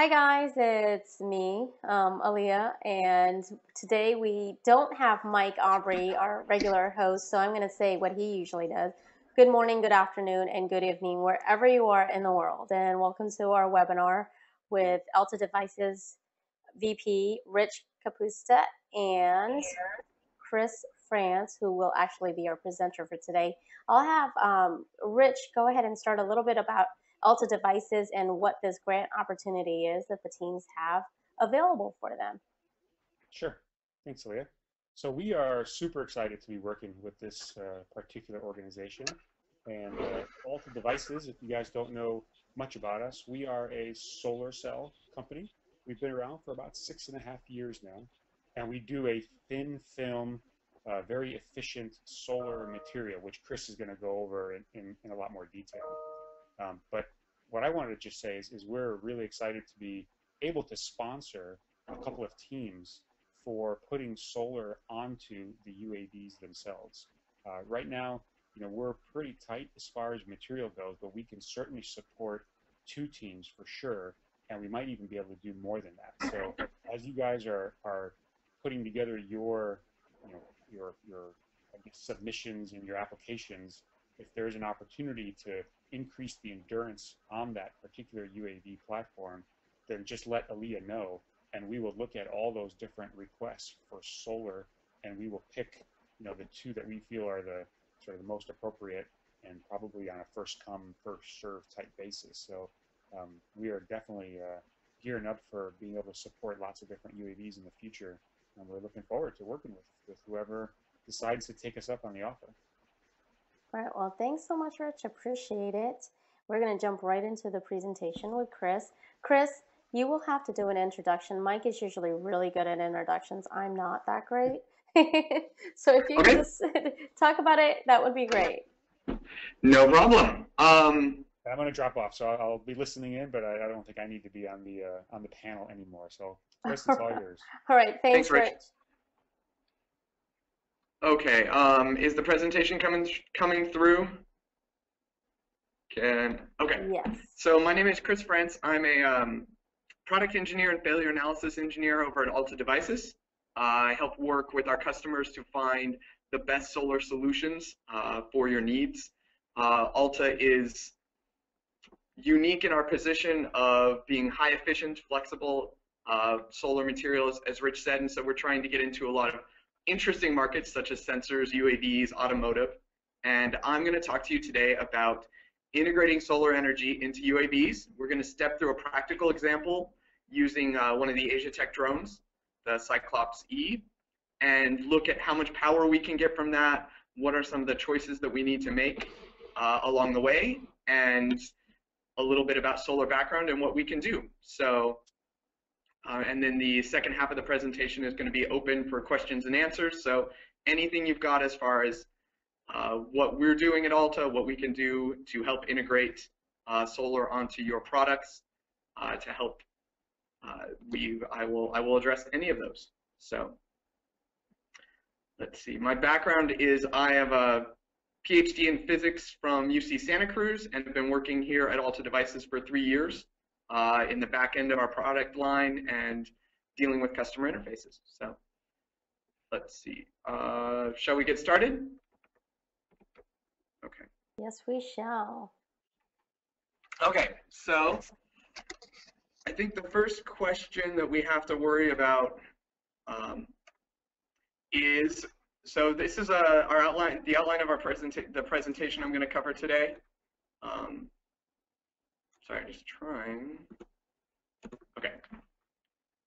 Hi guys, it's me, Aaliyah, and today we don't have Mike Aubrey, our regular host, so I'm going to say what he usually does. Good morning, good afternoon, and good evening, wherever you are in the world, and welcome to our webinar with Alta Devices VP Rich Kapusta and Chris France, who will actually be our presenter for today. I'll have Rich go ahead and start a little bit about Alta Devices and what this grant opportunity is that the teams have available for them. Sure. Thanks, Aaliyah. So we are super excited to be working with this particular organization. And Alta Devices, if you guys don't know much about us, we are a solar cell company. We've been around for about 6.5 years now, and we do a thin film, very efficient solar material, which Chris is going to go over in a lot more detail. But what I wanted to just say is we're really excited to be able to sponsor a couple of teams for putting solar onto the UAVs themselves. Right now, you know, we're pretty tight as far as material goes, but we can certainly support 2 teams for sure, and we might even be able to do more than that. So as you guys are putting together your, you know, your I guess, submissions and your applications, if there's an opportunity to increase the endurance on that particular UAV platform, then just let Aaliyah know, and we will look at all those different requests for solar, and we will pick, you know, the 2 that we feel are the sort of the most appropriate, and probably on a first come, first serve type basis. So we are definitely gearing up for being able to support lots of different UAVs in the future, and we're looking forward to working with whoever decides to take us up on the offer. All right, well, thanks so much, Rich. Appreciate it. We're going to jump right into the presentation with Chris. Chris, you will have to do an introduction. Mike is usually really good at introductions. I'm not that great. So if you could just talk about it, that would be great. No problem. I'm going to drop off, so I'll be listening in, but I don't think I need to be on the panel anymore. So Chris, it's all yours. All right, thanks Rich. Okay, is the presentation coming through? Okay. Yes. So my name is Chris France. I'm a product engineer and failure analysis engineer over at Alta Devices. I help work with our customers to find the best solar solutions for your needs. Alta is unique in our position of being high efficient, flexible solar materials, as Rich said, and so we're trying to get into a lot of interesting markets such as sensors, UAVs, automotive, and I'm going to talk to you today about integrating solar energy into UAVs. We're going to step through a practical example using one of the AsiaTech drones, the Cyclops E, and look at how much power we can get from that, what are some of the choices that we need to make along the way, and a little bit about solar background and what we can do. So. And then the second half of the presentation is going to be open for questions and answers. So anything you've got as far as what we're doing at Alta, what we can do to help integrate solar onto your products to help, I will address any of those. So let's see. My background is I have a PhD in physics from UC Santa Cruz and have been working here at Alta Devices for 3 years. In the back end of our product line and dealing with customer interfaces. So let's see. Shall we get started? Okay. Yes, we shall. Okay, so I think the first question that we have to worry about is, so this is our outline, the outline of our presentation I'm going to cover today. Sorry, just trying. Okay.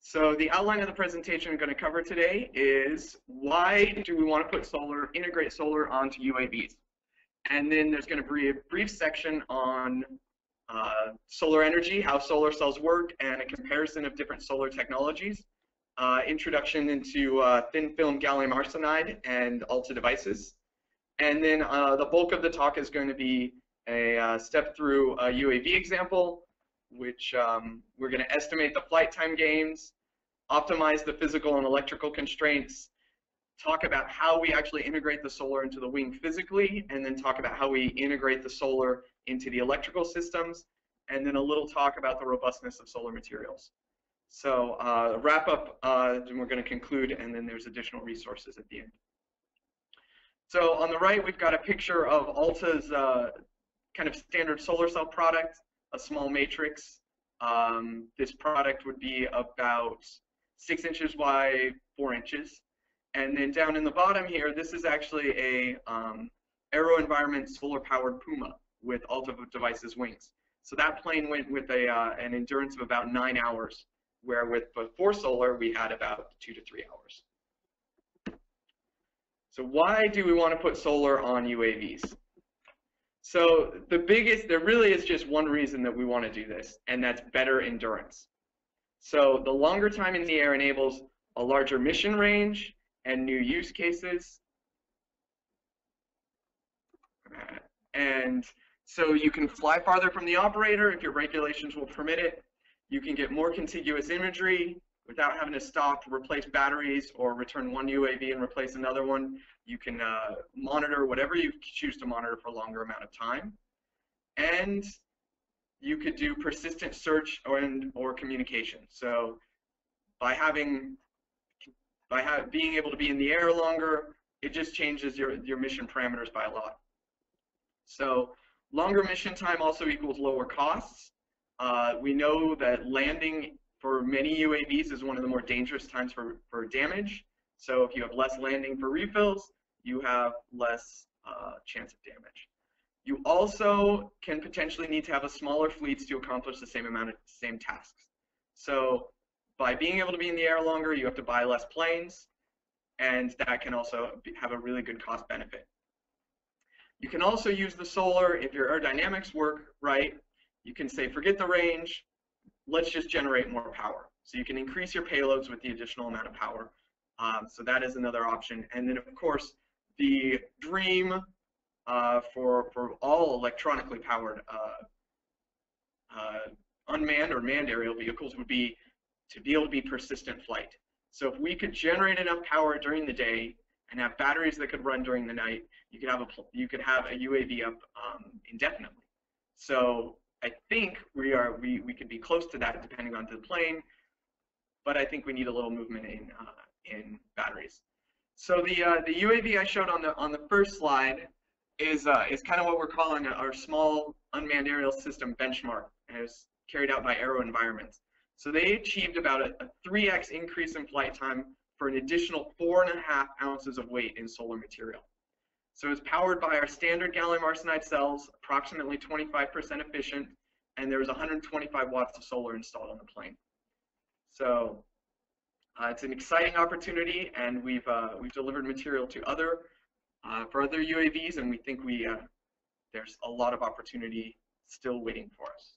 So the outline of the presentation I'm going to cover today is why do we want to put solar, integrate solar onto UAVs? And then there's going to be a brief section on solar energy, how solar cells work, and a comparison of different solar technologies. Introduction into thin film gallium arsenide and Alta Devices. And then the bulk of the talk is going to be a step through a UAV example, which we're going to estimate the flight time gains, optimize the physical and electrical constraints, talk about how we actually integrate the solar into the wing physically, and then talk about how we integrate the solar into the electrical systems, and then a little talk about the robustness of solar materials. So wrap up, and we're going to conclude, and then there's additional resources at the end. So on the right, we've got a picture of Alta's kind of standard solar cell product, a small matrix. This product would be about 6 inches wide, 4 inches. And then down in the bottom here, this is actually a AeroVironment solar-powered PUMA with Alta Devices wings. So that plane went with a, an endurance of about 9 hours, where with before solar, we had about 2 to 3 hours. So why do we want to put solar on UAVs? So the biggest, there really is just one reason that we want to do this, and that's better endurance. So the longer time in the air enables a larger mission range and new use cases. And so you can fly farther from the operator if your regulations will permit it. You can get more contiguous imagery without having to stop, replace batteries, or return one UAV and replace another one. You can monitor whatever you choose to monitor for a longer amount of time. And you could do persistent search or communication. So by having, being able to be in the air longer, it just changes your mission parameters by a lot. So longer mission time also equals lower costs. We know that landing for many UAVs is one of the more dangerous times for damage. So if you have less landing for refills, you have less chance of damage. You also can potentially need to have a smaller fleet to accomplish the same amount of tasks. So by being able to be in the air longer, you have to buy less planes, and that can also have a really good cost benefit. You can also use the solar if your aerodynamics work right. You can say, forget the range, let's just generate more power. So you can increase your payloads with the additional amount of power. So that is another option. And then, of course, the dream for all electronically powered unmanned or manned aerial vehicles would be to be able to be persistent flight. So if we could generate enough power during the day and have batteries that could run during the night, you could have a UAV up indefinitely. So I think we could be close to that depending on the plane, but I think we need a little movement in batteries. So the UAV I showed on the first slide is kind of what we're calling our small unmanned aerial system benchmark, and it was carried out by AeroVironment. So they achieved about a 3x increase in flight time for an additional 4.5 ounces of weight in solar material. So it's powered by our standard gallium arsenide cells, approximately 25% efficient, and there was 125 watts of solar installed on the plane. So it's an exciting opportunity, and we've delivered material to other for other UAVs, and we think there's a lot of opportunity still waiting for us.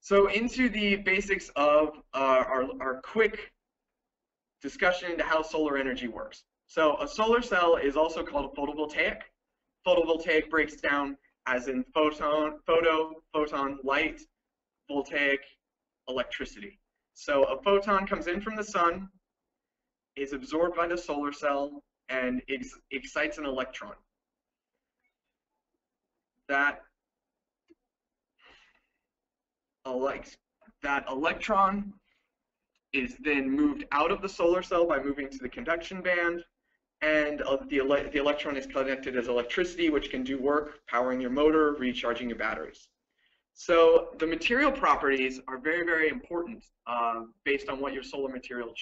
So into the basics of our quick discussion into how solar energy works. So a solar cell is also called a photovoltaic. Photovoltaic breaks down as in photon, light, voltaic, electricity. So a photon comes in from the sun, is absorbed by the solar cell, and excites an electron. That electron is then moved out of the solar cell by moving to the conduction band, and the electron is connected as electricity, which can do work, powering your motor, recharging your batteries. So the material properties are very, very important based on what your solar material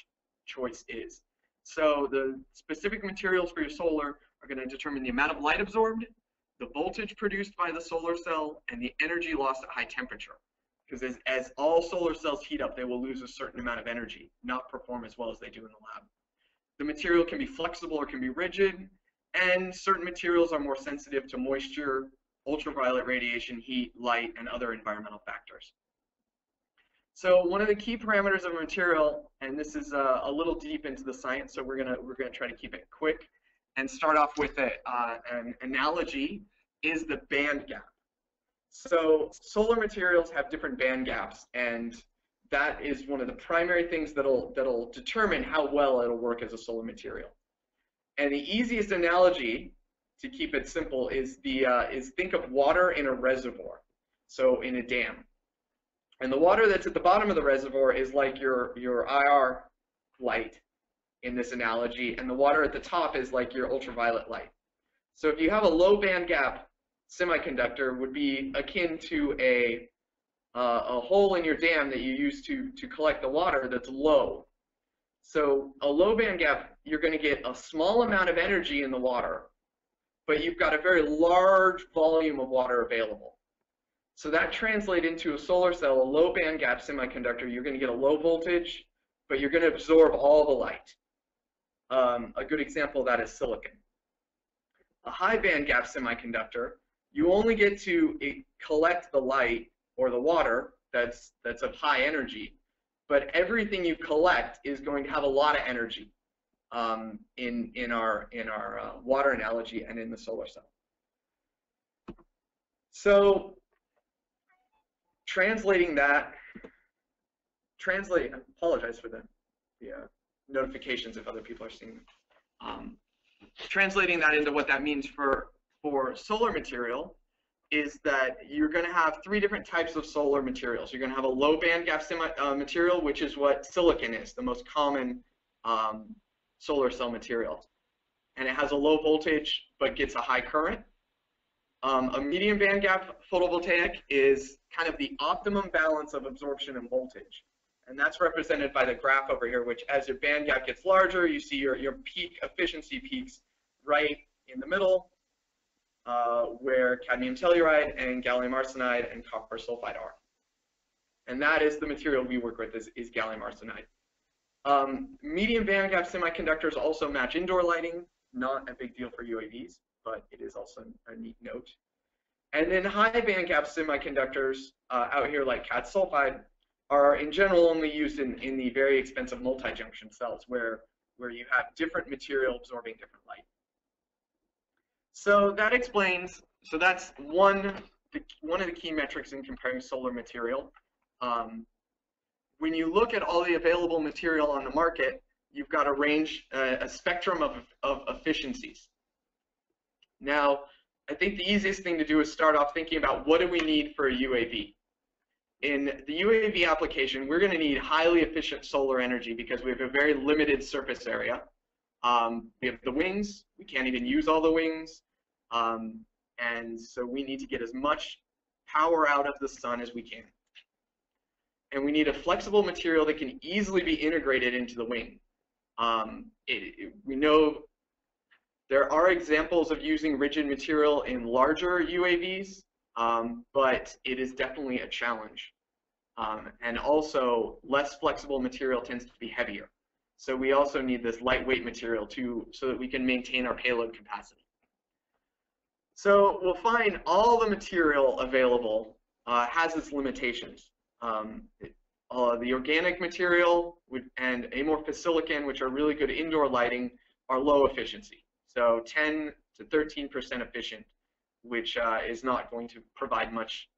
choice is. So the specific materials for your solar are going to determine the amount of light absorbed, the voltage produced by the solar cell, and the energy lost at high temperature. Because as all solar cells heat up, they will lose a certain amount of energy, not perform as well as they do in the lab. The material can be flexible or can be rigid, and certain materials are more sensitive to moisture, ultraviolet radiation, heat, light, and other environmental factors. So one of the key parameters of a material, and this is a little deep into the science, so we're gonna try to keep it quick and start off with an analogy, is the band gap. So solar materials have different band gaps, and that is one of the primary things that'll determine how well it'll work as a solar material. And the easiest analogy, to keep it simple, is think of water in a reservoir. so in a dam. And the water that's at the bottom of the reservoir is like your IR light in this analogy, and the water at the top is like your ultraviolet light. So if you have a low band gap semiconductor, would be akin to a hole in your dam that you use to collect the water that's low. So a low band gap, you're going to get a small amount of energy in the water, but you've got a very large volume of water available. So that translates into a solar cell, a low band gap semiconductor. You're going to get a low voltage, but you're going to absorb all the light. A good example of that is silicon. A high band gap semiconductor, you only get to collect the light or the water that's of high energy, but everything you collect is going to have a lot of energy in our water analogy and in the solar cell. So translating that, I apologize for the notifications if other people are seeing them. Translating that into what that means for solar material is that you're going to have three different types of solar materials. You're going to have a low band gap material, which is what silicon is, the most common solar cell material. And it has a low voltage but gets a high current. A medium band gap photovoltaic is kind of the optimum balance of absorption and voltage. And that's represented by the graph over here, which as your band gap gets larger, you see your peak efficiency peaks right in the middle, where cadmium telluride and gallium arsenide and copper sulfide are. And that is the material we work with, is gallium arsenide. Medium band gap semiconductors also match indoor lighting, not a big deal for UAVs, but it is also a neat note. And then high band gap semiconductors out here like cad sulfide are in general only used in the very expensive multi-junction cells where you have different material absorbing different light. So that explains, so that's one of the key metrics in comparing solar material. When you look at all the available material on the market, you've got a range, a spectrum of efficiencies. Now, I think the easiest thing to do is start off thinking about what do we need for a UAV. In the UAV application, we're going to need highly efficient solar energy because we have a very limited surface area. We have the wings, we can't even use all the wings, and so we need to get as much power out of the sun as we can. And we need a flexible material that can easily be integrated into the wing. We know there are examples of using rigid material in larger UAVs, but it is definitely a challenge. And also, less flexible material tends to be heavier. So we also need this lightweight material so that we can maintain our payload capacity. So we'll find all the material available has its limitations. The organic material and amorphous silicon, which are really good indoor lighting, are low efficiency. So 10 to 13% efficient, which is not going to provide much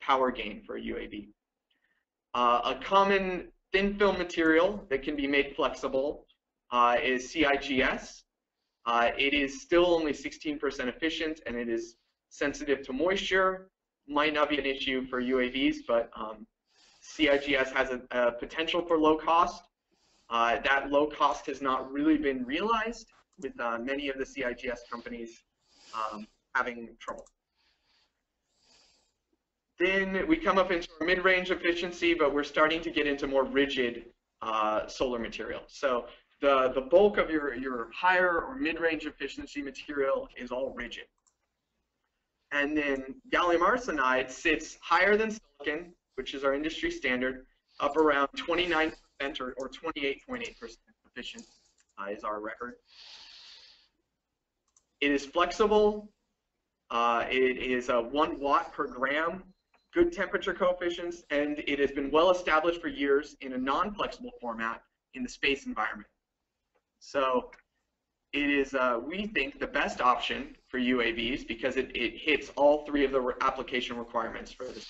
power gain for a UAV. A common thin film material that can be made flexible is CIGS. It is still only 16% efficient, and it is sensitive to moisture. Might not be an issue for UAVs, but CIGS has a potential for low cost. That low cost has not really been realized with many of the CIGS companies having trouble. Then we come up into mid-range efficiency, but we're starting to get into more rigid solar material. So the bulk of your higher or mid-range efficiency material is all rigid. And then gallium arsenide sits higher than silicon, which is our industry standard, up around 29% or 28.8% efficient is our record. It is flexible. It is 1 watt per gram. Good temperature coefficients, and it has been well established for years in a non-flexible format in the space environment. So it is, we think, the best option for UAVs because it hits all three of the application requirements for this.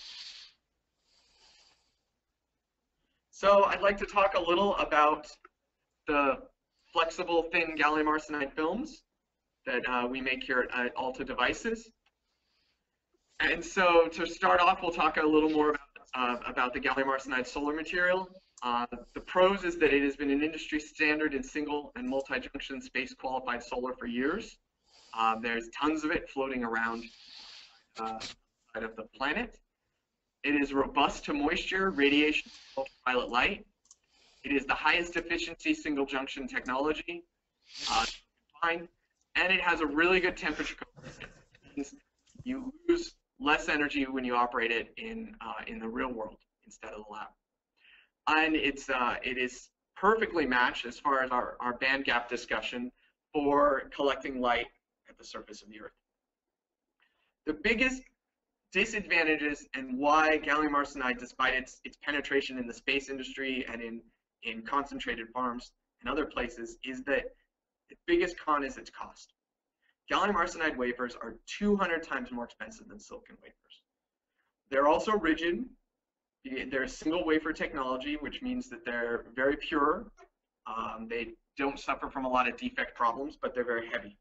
So I'd like to talk a little about the flexible thin gallium arsenide films that we make here at Alta Devices. And so to start off, we'll talk a little more about the gallium arsenide solar material. The pros is that it has been an industry standard in single and multi-junction space qualified solar for years. There's tons of it floating around outside of the planet. It is robust to moisture, radiation, ultraviolet light. It is the highest efficiency single junction technology, and it has a really good temperature coefficient. You lose less energy when you operate it in the real world instead of the lab. And it's it is perfectly matched as far as our band gap discussion for collecting light at the surface of the Earth. The biggest disadvantages and why gallium arsenide, despite its penetration in the space industry and in concentrated farms and other places, is that the biggest con is its cost. Gallium arsenide wafers are 200 times more expensive than silicon wafers. They're also rigid. They're a single wafer technology, which means that they're very pure. They don't suffer from a lot of defect problems, but they're very heavy.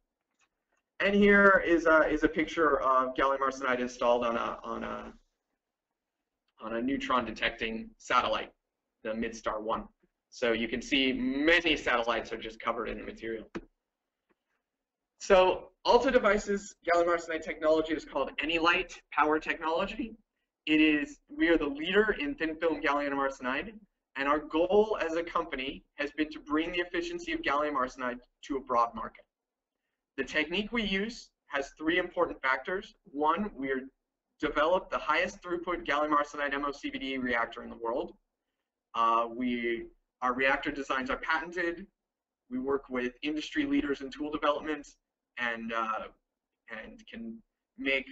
And here is a picture of gallium arsenide installed on a neutron detecting satellite, the MIDSTAR-1. So you can see many satellites are just covered in the material. So Alta Devices' gallium arsenide technology is called AnyLight Power Technology. We are the leader in thin film gallium arsenide, and our goal as a company has been to bring the efficiency of gallium arsenide to a broad market. The technique we use has three important factors. One, we developed the highest throughput gallium arsenide MOCVD reactor in the world. Our reactor designs are patented. We work with industry leaders in tool development and can make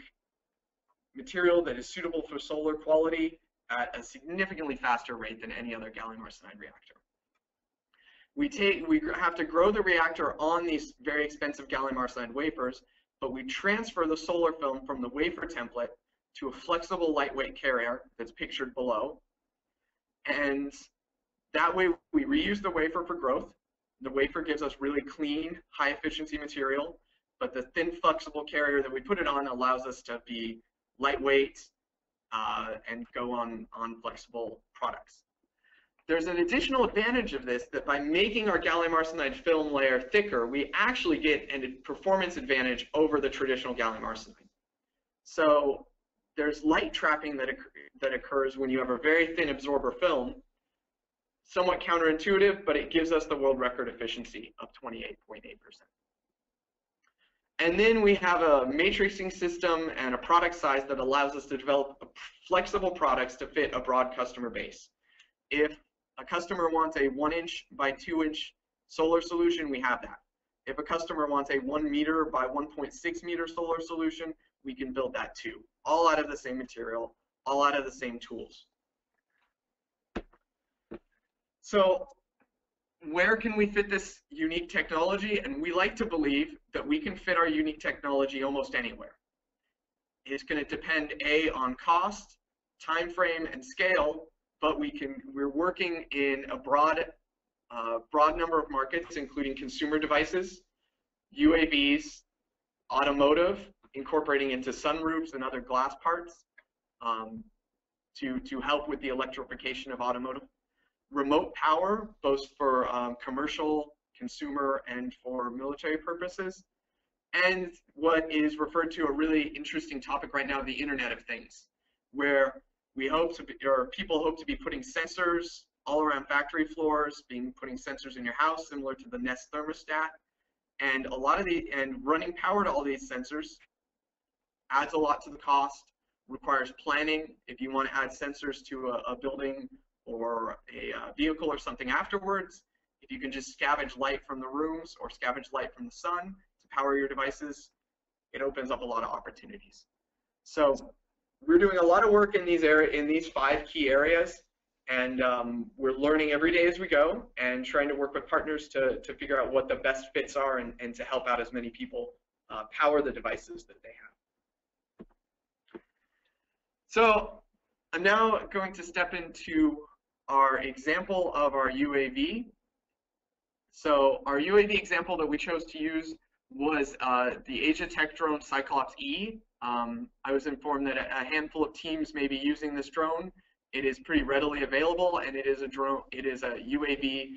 material that is suitable for solar quality at a significantly faster rate than any other gallium arsenide reactor. We have to grow the reactor on these very expensive gallium arsenide wafers, but we transfer the solar film from the wafer template to a flexible lightweight carrier that's pictured below. And that way we reuse the wafer for growth. The wafer gives us really clean, high efficiency material, but the thin flexible carrier that we put it on allows us to be lightweight and go on flexible products. There's an additional advantage of this, that by making our gallium arsenide film layer thicker, we actually get a performance advantage over the traditional gallium arsenide. So there's light trapping that occurs when you have a very thin absorber film. Somewhat counterintuitive, but it gives us the world record efficiency of 28.8%. And then we have a matrixing system and a product size that allows us to develop flexible products to fit a broad customer base. If a customer wants a 1-inch by 2-inch solar solution, we have that. If a customer wants a 1-meter by 1.6-meter solar solution, we can build that too. All out of the same material, all out of the same tools. So where can we fit this unique technology? And we like to believe that we can fit our unique technology almost anywhere. It's going to depend, A, on cost, time frame, and scale, but we're working in a broad number of markets, including consumer devices, UAVs, automotive, incorporating into sunroofs and other glass parts to help with the electrification of automotive. Remote power, both for commercial, consumer, and for military purposes. And what is referred to a really interesting topic right now, the Internet of Things, where we hope to be, or people hope to be putting sensors all around factory floors, putting sensors in your house, similar to the Nest thermostat, and running power to all these sensors adds a lot to the cost, requires planning. If you want to add sensors to a building or a vehicle or something afterwards, if you can just scavenge light from the rooms or scavenge light from the sun to power your devices, it opens up a lot of opportunities. So we're doing a lot of work in these 5 key areas, and we're learning every day as we go and trying to work with partners to figure out what the best fits are and to help out as many people power the devices that they have. So I'm now going to step into our example of our UAV. So our UAV example that we chose to use was the AsiaTech drone Cyclops E. I was informed that a handful of teams may be using this drone. It is pretty readily available, and it is a drone. It is a UAV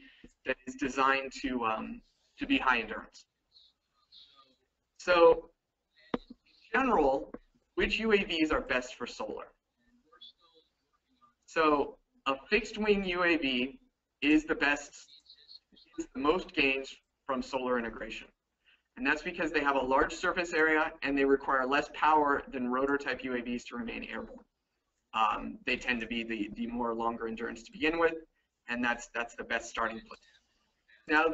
that is designed to be high endurance. So, in general, which UAVs are best for solar? So, a fixed-wing UAV is the best, is the most gains from solar integration. And that's because they have a large surface area and they require less power than rotor-type UAVs to remain airborne. They tend to be the more longer endurance to begin with, and that's the best starting place. Now,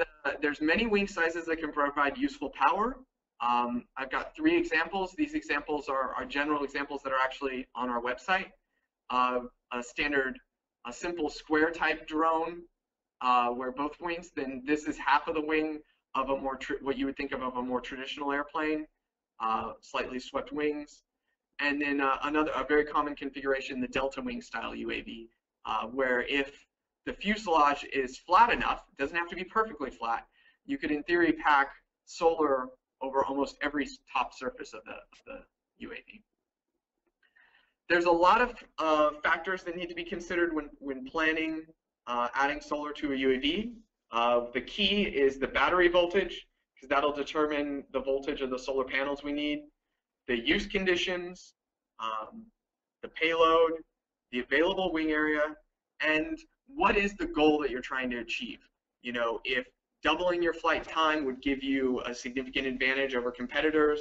there's many wing sizes that can provide useful power. I've got 3 examples. These examples are general examples that are actually on our website. A standard, a simple square type drone where both wings, then this is half of the wing of a more, what you would think of a more traditional airplane, slightly swept wings. And then a very common configuration, the delta wing style UAV, where if the fuselage is flat enough, it doesn't have to be perfectly flat, you could in theory pack solar over almost every top surface of the UAV. There's a lot of factors that need to be considered when planning adding solar to a UAV. The key is the battery voltage, because that'll determine the voltage of the solar panels we need, the use conditions, the payload, the available wing area, and what is the goal that you're trying to achieve. You know, if doubling your flight time would give you a significant advantage over competitors,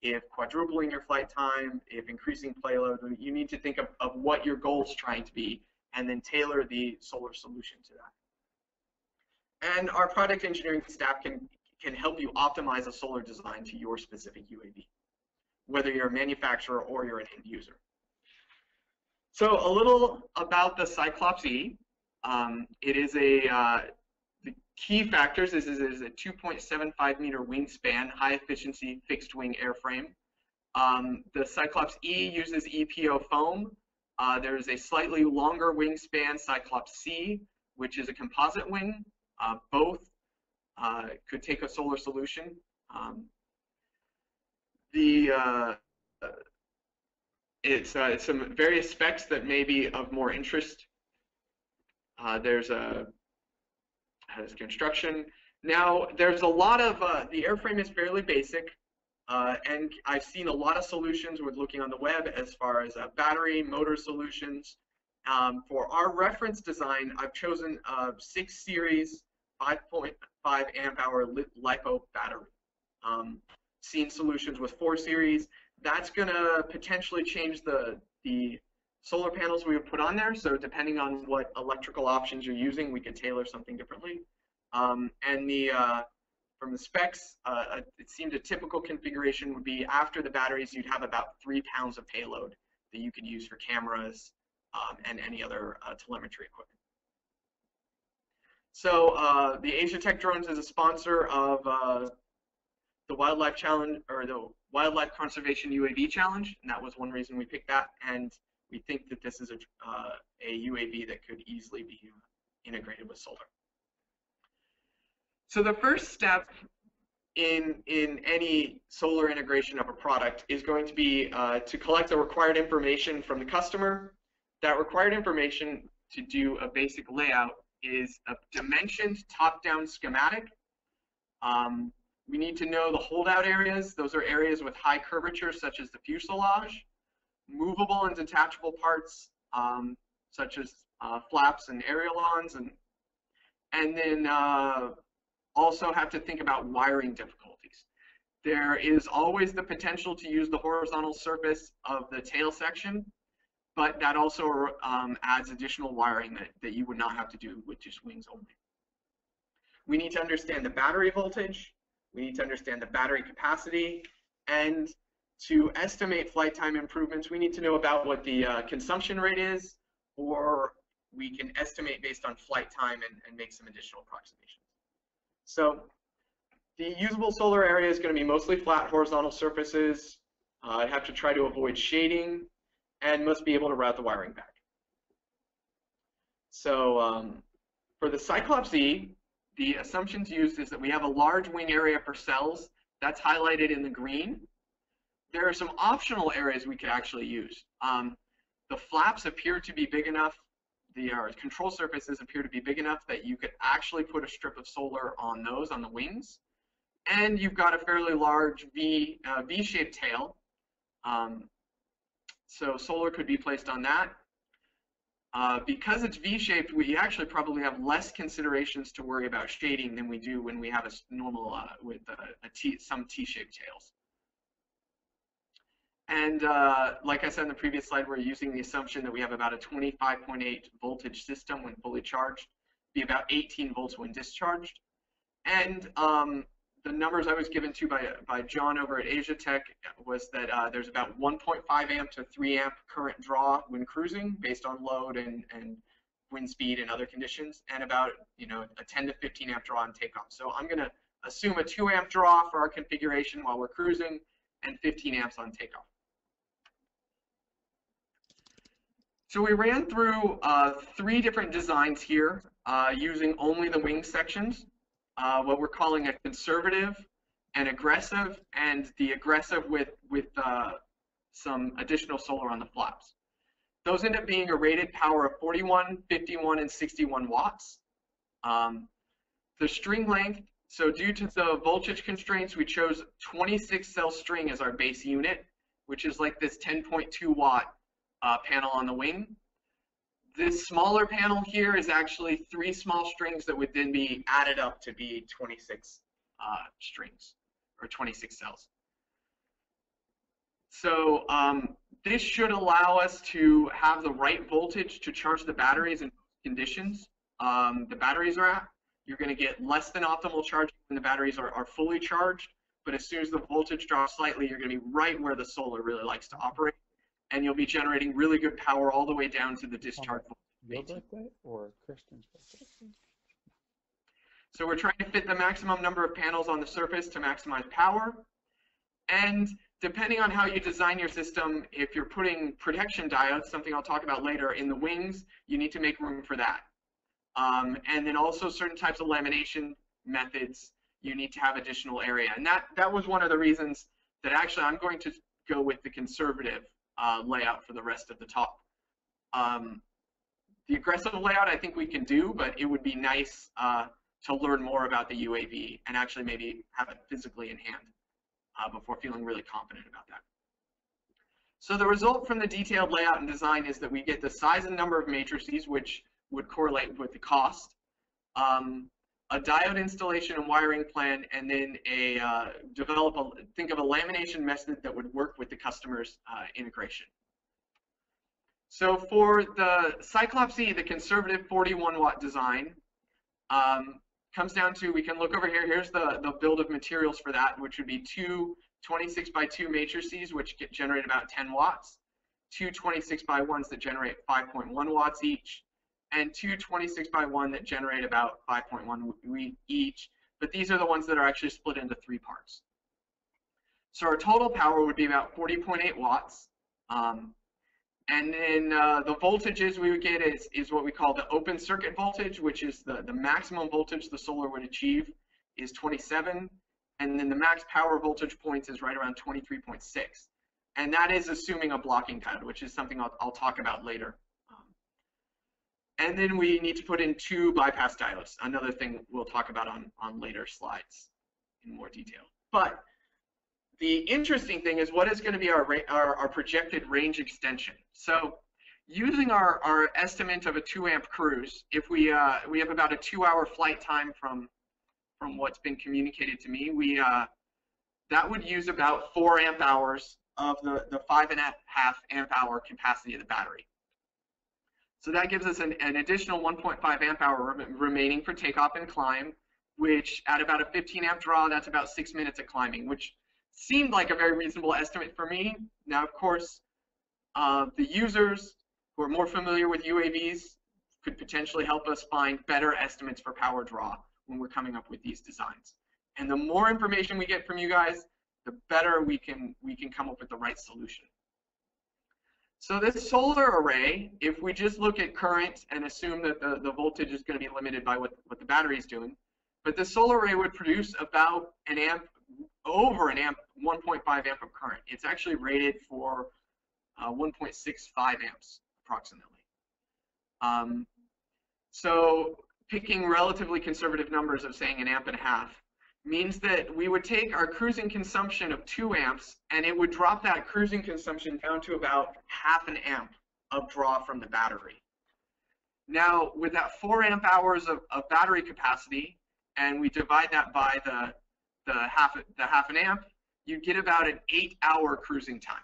if quadrupling your flight time, if increasing payload, you need to think of what your goal's trying to be and then tailor the solar solution to that. And our product engineering staff can help you optimize a solar design to your specific UAV, whether you're a manufacturer or you're an end user. So a little about the Cyclops E. It is a, the key factors is it is a 2.75 meter wingspan, high efficiency fixed wing airframe. The Cyclops E uses EPO foam. There is a slightly longer wingspan Cyclops C, which is a composite wing. Both could take a solar solution. It's some various specs that may be of more interest. There's a construction. Now, there's a lot of, the airframe is fairly basic, and I've seen a lot of solutions with looking on the web as far as battery, motor solutions. For our reference design, I've chosen a 6 series 5.5 amp hour lipo battery. Seen solutions with 4 series. That's going to potentially change the solar panels we would put on there, so depending on what electrical options you're using, we could tailor something differently. And the from the specs, it seemed a typical configuration would be after the batteries, you'd have about 3 pounds of payload that you could use for cameras and any other telemetry equipment. So the AsiaTech Drones is a sponsor of the Wildlife Challenge, or the Wildlife Conservation UAV Challenge, and that was one reason we picked that. And we think that this is a UAV that could easily be integrated with solar. So the first step in any solar integration of a product is going to be to collect the required information from the customer. That required information to do a basic layout is a dimensioned top-down schematic. We need to know the holdout areas. Those are areas with high curvature, such as the fuselage. Movable and detachable parts, such as flaps and ailerons, and then also have to think about wiring difficulties. There is always the potential to use the horizontal surface of the tail section, but that also adds additional wiring that you would not have to do with just wings only. We need to understand the battery voltage. We need to understand the battery capacity, and to estimate flight time improvements, we need to know about what the consumption rate is, or we can estimate based on flight time and make some additional approximations. So the usable solar area is going to be mostly flat horizontal surfaces. I'd have to try to avoid shading and must be able to route the wiring back. So for the Cyclops E, the assumptions used is that we have a large wing area for cells That's highlighted in the green. There are some optional areas we could actually use. The flaps appear to be big enough, the control surfaces appear to be big enough that you could actually put a strip of solar on those, on the wings. And you've got a fairly large V-shaped tail. So solar could be placed on that. Because it's V-shaped, we actually probably have less considerations to worry about shading than we do when we have a normal with some T-shaped tails. And like I said in the previous slide, we're using the assumption that we have about a 25.8 voltage system when fully charged, be about 18 volts when discharged. And the numbers I was given to by John over at AsiaTech was that there's about 1.5 amp to 3 amp current draw when cruising based on load and wind speed and other conditions, and about, you know, a 10 to 15 amp draw on takeoff. So I'm going to assume a 2 amp draw for our configuration while we're cruising and 15 amps on takeoff. So we ran through 3 different designs here using only the wing sections. What we're calling a conservative and aggressive, and the aggressive with some additional solar on the flaps. Those end up being a rated power of 41, 51, and 61 watts. The string length, so due to the voltage constraints, we chose 26 cell string as our base unit, which is like this 10.2 watt panel on the wing. This smaller panel here is actually 3 small strings that would then be added up to be 26 strings, or 26 cells. So this should allow us to have the right voltage to charge the batteries in conditions the batteries are at. You're going to get less than optimal charge when the batteries are fully charged, but as soon as the voltage drops slightly, you're going to be right where the solar really likes to operate. And you'll be generating really good power all the way down to the discharge voltage. So we're trying to fit the maximum number of panels on the surface to maximize power. And depending on how you design your system, if you're putting protection diodes, something I'll talk about later, in the wings, you need to make room for that. And then also certain types of lamination methods, you need to have additional area. And that was one of the reasons that actually I'm going to go with the conservative layout for the rest of the top. The aggressive layout I think we can do, but it would be nice to learn more about the UAV and actually maybe have it physically in hand before feeling really confident about that. So the result from the detailed layout and design is that we get the size and number of matrices, which would correlate with the cost, a diode installation and wiring plan, and then think of a lamination method that would work with the customer's integration. So for the Cyclops E, the conservative 41 watt design, comes down to, we can look over here, here's the build of materials for that, which would be 2 26x2 matrices, which generate about 10 watts, 2 26x1s that generate 5.1 watts each, and 2 26x1 that generate about 5.1 each, but these are the ones that are actually split into 3 parts. So our total power would be about 40.8 watts, and then the voltages we would get is what we call the open circuit voltage, which is the maximum voltage the solar would achieve is 27, and then the max power voltage points is right around 23.6, and that is assuming a blocking diode, which is something I'll talk about later. And then we need to put in 2 bypass diodes, another thing we'll talk about on later slides in more detail. But the interesting thing is what is going to be our projected range extension. So using our estimate of a 2-amp cruise, if we have about a 2-hour flight time from what's been communicated to me, that would use about 4 amp hours of the 5.5 amp hour capacity of the battery. So that gives us an additional 1.5 amp hour remaining for takeoff and climb, which at about a 15 amp draw, that's about 6 minutes of climbing, which seemed like a very reasonable estimate for me. Now, of course, the users who are more familiar with UAVs could potentially help us find better estimates for power draw when we're coming up with these designs. And the more information we get from you guys, the better we can come up with the right solution. So this solar array, if we just look at current and assume that the voltage is going to be limited by what the battery is doing, but the solar array would produce about 1 amp over an amp, 1.5 amp of current. It's actually rated for 1.65 amps approximately. So picking relatively conservative numbers of saying an amp and a half means that we would take our cruising consumption of 2 amps and it would drop that cruising consumption down to about half an amp of draw from the battery. Now with that 4 amp hours of battery capacity, and we divide that by the half an amp, you get about an 8-hour cruising time.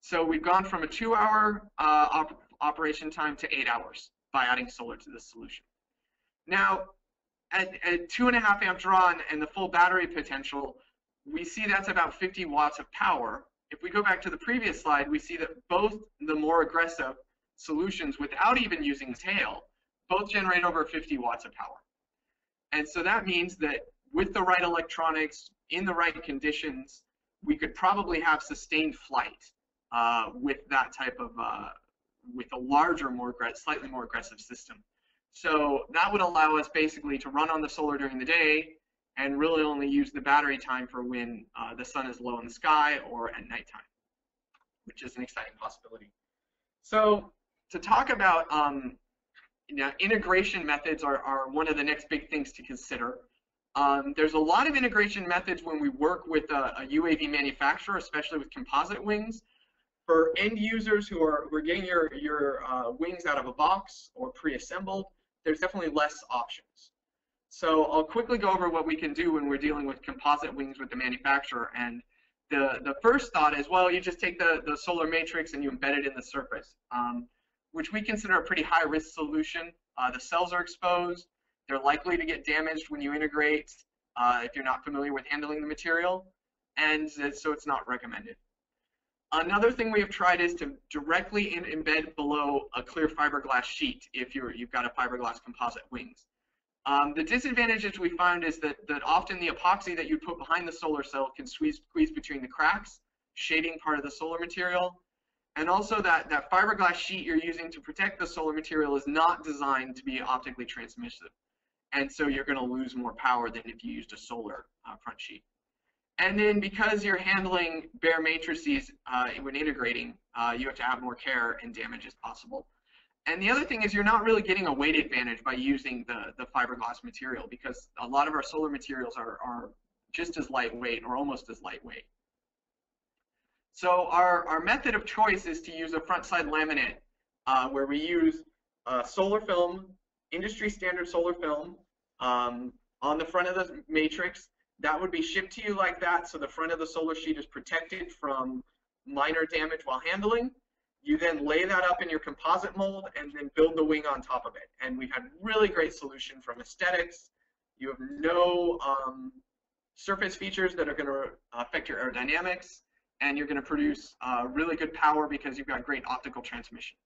So we've gone from a 2-hour operation time to 8 hours by adding solar to this solution. Now, at 2.5 amp draw and the full battery potential, we see that's about 50 watts of power. If we go back to the previous slide, we see that both the more aggressive solutions, without even using tail, both generate over 50 watts of power. And so that means that with the right electronics, in the right conditions, we could probably have sustained flight with that type of, with a larger, slightly more aggressive system. So that would allow us basically to run on the solar during the day and really only use the battery time for when the sun is low in the sky or at nighttime, which is an exciting possibility. So to talk about integration methods are one of the next big things to consider. There's a lot of integration methods when we work with a UAV manufacturer, especially with composite wings. For end users who are getting your wings out of a box or pre-assembled, there's definitely less options. So I'll quickly go over what we can do when we're dealing with composite wings with the manufacturer. And the first thought is, well, you just take the solar matrix and you embed it in the surface, which we consider a pretty high-risk solution. The cells are exposed. They're likely to get damaged when you integrate if you're not familiar with handling the material, and so it's not recommended. Another thing we have tried is to directly embed below a clear fiberglass sheet if you've got a fiberglass composite wings. The disadvantages we found is that often the epoxy that you put behind the solar cell can squeeze between the cracks, shading part of the solar material, and also that fiberglass sheet you're using to protect the solar material is not designed to be optically transmissive, and so you're going to lose more power than if you used a solar front sheet. And then because you're handling bare matrices when integrating, you have to have more care and damage as possible. And the other thing is you're not really getting a weight advantage by using the fiberglass material, because a lot of our solar materials are just as lightweight or almost as lightweight. So our method of choice is to use a frontside laminate where we use solar film, industry standard solar film on the front of the matrix. That would be shipped to you like that, so the front of the solar sheet is protected from minor damage while handling. You then lay that up in your composite mold and then build the wing on top of it. And we've had really great solution from aesthetics. You have no surface features that are going to affect your aerodynamics, and you're going to produce really good power because you've got great optical transmission.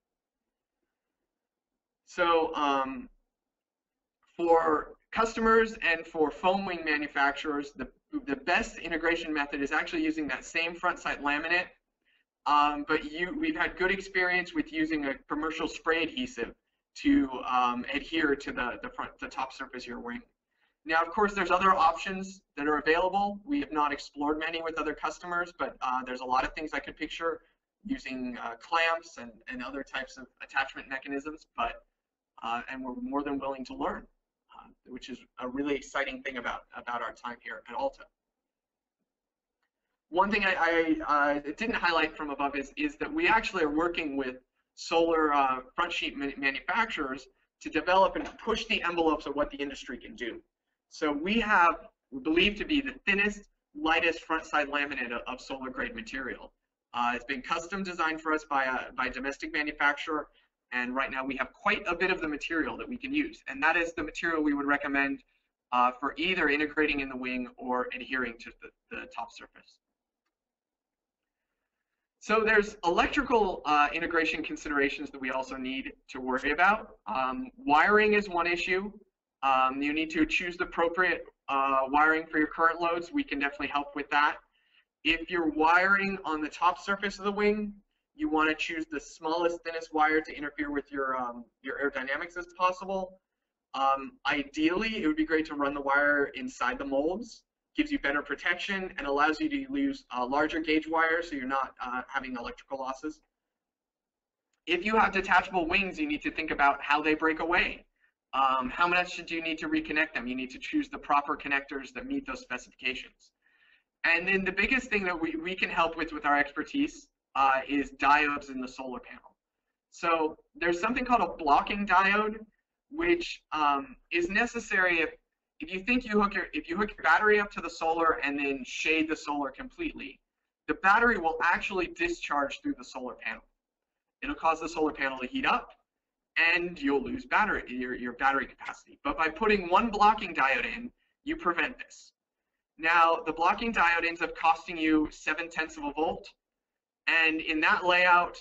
So for customers and for foam wing manufacturers, the best integration method is actually using that same front side laminate, but we've had good experience with using a commercial spray adhesive to adhere to the top surface of your wing. Now, of course, there's other options that are available. We have not explored many with other customers, but there's a lot of things I could picture using clamps and other types of attachment mechanisms, but and we're more than willing to learn, which is a really exciting thing about our time here at Alta. One thing I didn't highlight from above is that we actually are working with solar front sheet manufacturers to develop and push the envelopes of what the industry can do. So we have believed to be the thinnest, lightest front side laminate of solar grade material. It's been custom designed for us by a domestic manufacturer, and right now we have quite a bit of the material that we can use, and that is the material we would recommend for either integrating in the wing or adhering to the top surface. So there's electrical integration considerations that we also need to worry about. Wiring is one issue. You need to choose the appropriate wiring for your current loads. We can definitely help with that. If you're wiring on the top surface of the wing, you want to choose the smallest, thinnest wire to interfere with your aerodynamics as possible. Ideally, it would be great to run the wire inside the molds, gives you better protection and allows you to use larger gauge wires so you're not having electrical losses. If you have detachable wings, you need to think about how they break away. How much do you need to reconnect them? You need to choose the proper connectors that meet those specifications. And then the biggest thing that we can help with our expertise is diodes in the solar panel. So there's something called a blocking diode, which is necessary if you think if you hook your battery up to the solar and then shade the solar completely, the battery will actually discharge through the solar panel. It'll cause the solar panel to heat up, and you'll lose your battery capacity. But by putting one blocking diode in, you prevent this. Now, the blocking diode ends up costing you 0.7 volts, and in that layout,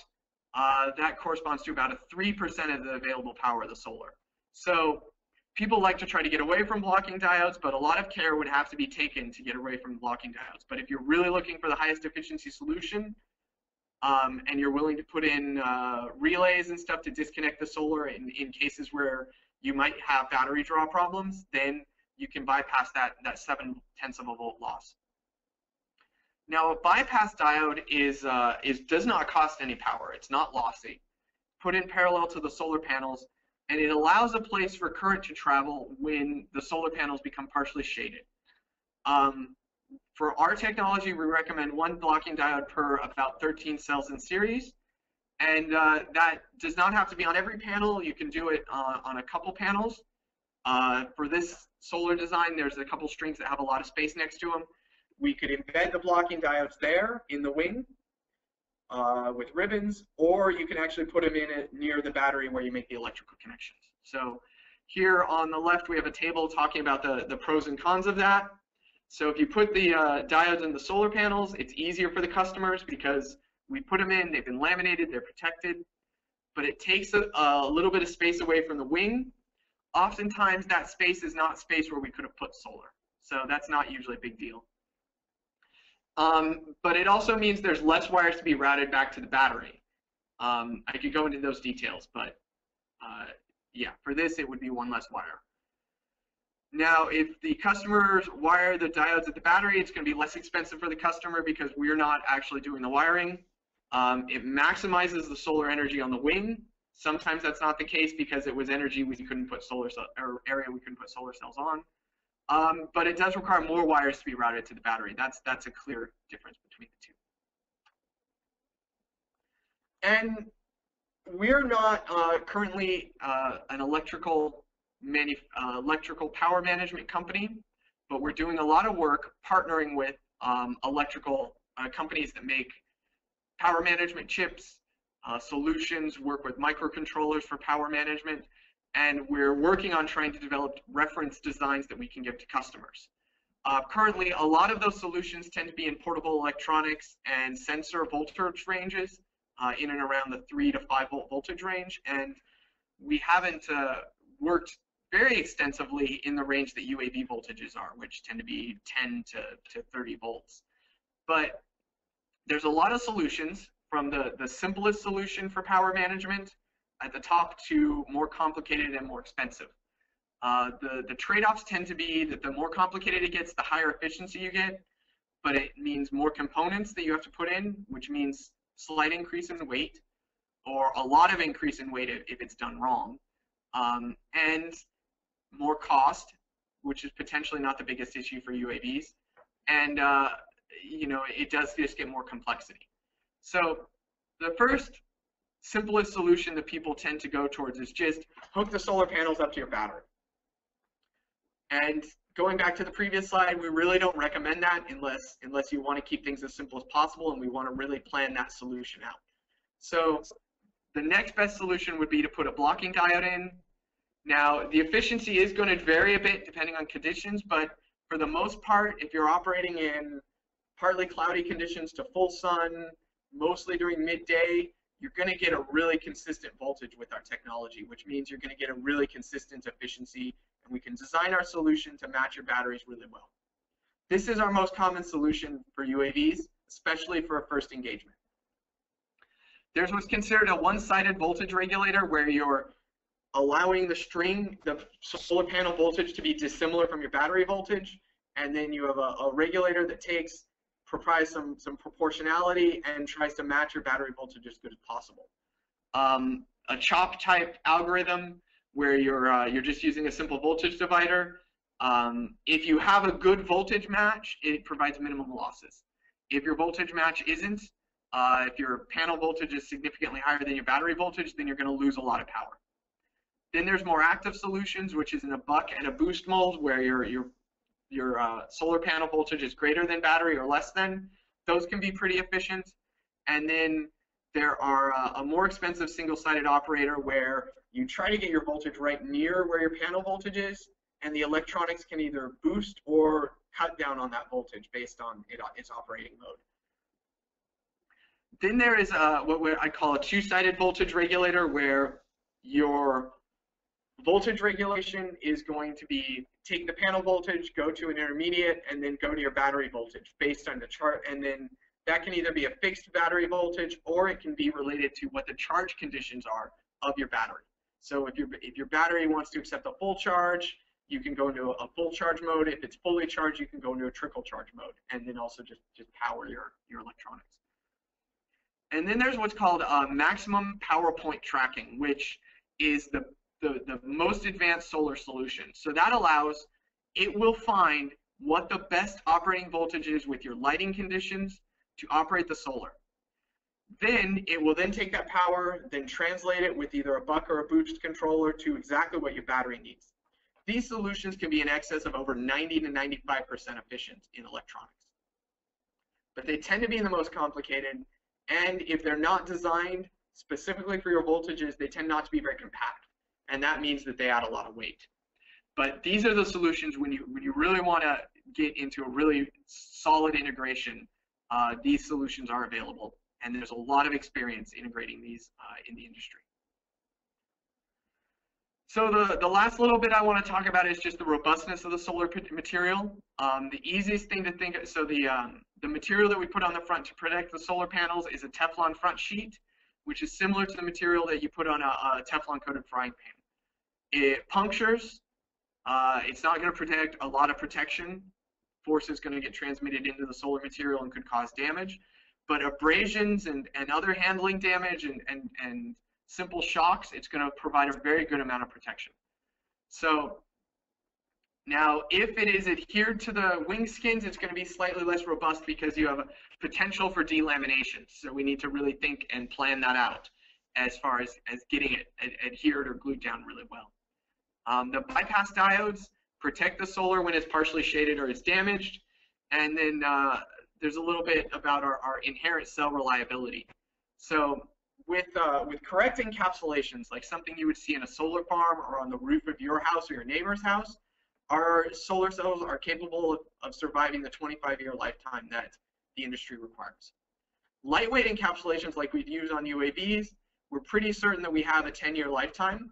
that corresponds to about 3% of the available power of the solar. So people like to try to get away from blocking diodes, but a lot of care would have to be taken to get away from blocking diodes. But if you're really looking for the highest efficiency solution, and you're willing to put in relays and stuff to disconnect the solar in cases where you might have battery draw problems, then you can bypass that 0.7 volt loss. Now, a bypass diode does not cost any power. It's not lossy. Put in parallel to the solar panels, and it allows a place for current to travel when the solar panels become partially shaded. For our technology, we recommend one blocking diode per about 13 cells in series, and that does not have to be on every panel. You can do it on a couple panels. For this solar design, there's a couple strings that have a lot of space next to them. We could embed the blocking diodes there in the wing with ribbons, or you can actually put them in it near the battery where you make the electrical connections. So here on the left, we have a table talking about the pros and cons of that. So if you put the diodes in the solar panels, it's easier for the customers because we put them in, they've been laminated, they're protected, but it takes a little bit of space away from the wing. Oftentimes that space is not space where we could have put solar, so that's not usually a big deal. But it also means there's less wires to be routed back to the battery. I could go into those details, but yeah, for this it would be one less wire. Now, if the customers wire the diodes at the battery, it's going to be less expensive for the customer because we're not actually doing the wiring. It maximizes the solar energy on the wing. Sometimes that's not the case because it was energy we couldn't put solar cells, or area we couldn't put solar cells on. But it does require more wires to be routed to the battery. That's a clear difference between the two. And we're not currently an electrical power management company, but we're doing a lot of work partnering with electrical companies that make power management chips, solutions, work with microcontrollers for power management, and we're working on trying to develop reference designs that we can give to customers. Currently, a lot of those solutions tend to be in portable electronics and sensor voltage ranges in and around the 3 to 5 volt voltage range, and we haven't worked very extensively in the range that UAV voltages are, which tend to be 10 to 30 volts. But there's a lot of solutions, from the simplest solution for power management at the top to more complicated and more expensive. The trade-offs tend to be that the more complicated it gets, the higher efficiency you get, but it means more components that you have to put in, which means slight increase in weight, or a lot of increase in weight if it's done wrong. And more cost, which is potentially not the biggest issue for UAVs, and you know, it does just get more complexity. So the first simplest solution that people tend to go towards is just hook the solar panels up to your battery. And going back to the previous slide, we really don't recommend that unless you want to keep things as simple as possible, and we want to really plan that solution out. So the next best solution would be to put a blocking diode in. Now, the efficiency is going to vary a bit depending on conditions, but for the most part, if you're operating in partly cloudy conditions to full sun, mostly during midday, you're going to get a really consistent voltage with our technology, which means you're going to get a really consistent efficiency, and we can design our solution to match your batteries really well. This is our most common solution for UAVs, especially for a first engagement. There's what's considered a one-sided voltage regulator, where you're allowing the solar panel voltage to be dissimilar from your battery voltage, and then you have a regulator that takes, applies some proportionality and tries to match your battery voltage as good as possible. A CHOP type algorithm where you're just using a simple voltage divider. If you have a good voltage match, it provides minimum losses. If your voltage match isn't, if your panel voltage is significantly higher than your battery voltage, then you're going to lose a lot of power. Then there's more active solutions, which is in a buck and a boost mold where your solar panel voltage is greater than battery or less than. Those can be pretty efficient. And then there are a more expensive single-sided operator where you try to get your voltage right near where your panel voltage is, and the electronics can either boost or cut down on that voltage based on its operating mode. Then there is what I call a two-sided voltage regulator where your voltage regulation is going to be take the panel voltage, go to an intermediate, and then go to your battery voltage based on the chart. And then that can either be a fixed battery voltage or it can be related to what the charge conditions are of your battery. So if your battery wants to accept a full charge, you can go into a full charge mode. If it's fully charged, you can go into a trickle charge mode and then also just power your electronics. And then there's what's called maximum power point tracking, which is the most advanced solar solution. So that allows, it will find what the best operating voltage is with your lighting conditions to operate the solar. Then it will then take that power, then translate it with either a buck or a boost controller to exactly what your battery needs. These solutions can be in excess of over 90 to 95% efficient in electronics. But they tend to be the most complicated, and if they're not designed specifically for your voltages, they tend not to be very compact. And that means that they add a lot of weight. But these are the solutions when you really want to get into a really solid integration, these solutions are available. And there's a lot of experience integrating these in the industry. So the last little bit I want to talk about is just the robustness of the solar material. The easiest thing to think of, so the material that we put on the front to protect the solar panels is a Teflon front sheet, which is similar to the material that you put on a Teflon-coated frying pan. It punctures. It's not going to protect a lot of protection. Force is going to get transmitted into the solar material and could cause damage. But abrasions and other handling damage and simple shocks, it's going to provide a very good amount of protection. So now, if it is adhered to the wing skins, it's going to be slightly less robust because you have a potential for delamination. So we need to really think and plan that out as far as getting it adhered or glued down really well. The bypass diodes protect the solar when it's partially shaded or is damaged. And then there's a little bit about our inherent cell reliability. So with correct encapsulations, like something you would see in a solar farm or on the roof of your house or your neighbor's house, our solar cells are capable of surviving the 25-year lifetime that the industry requires. Lightweight encapsulations like we'd use on UAVs, we're pretty certain that we have a 10-year lifetime.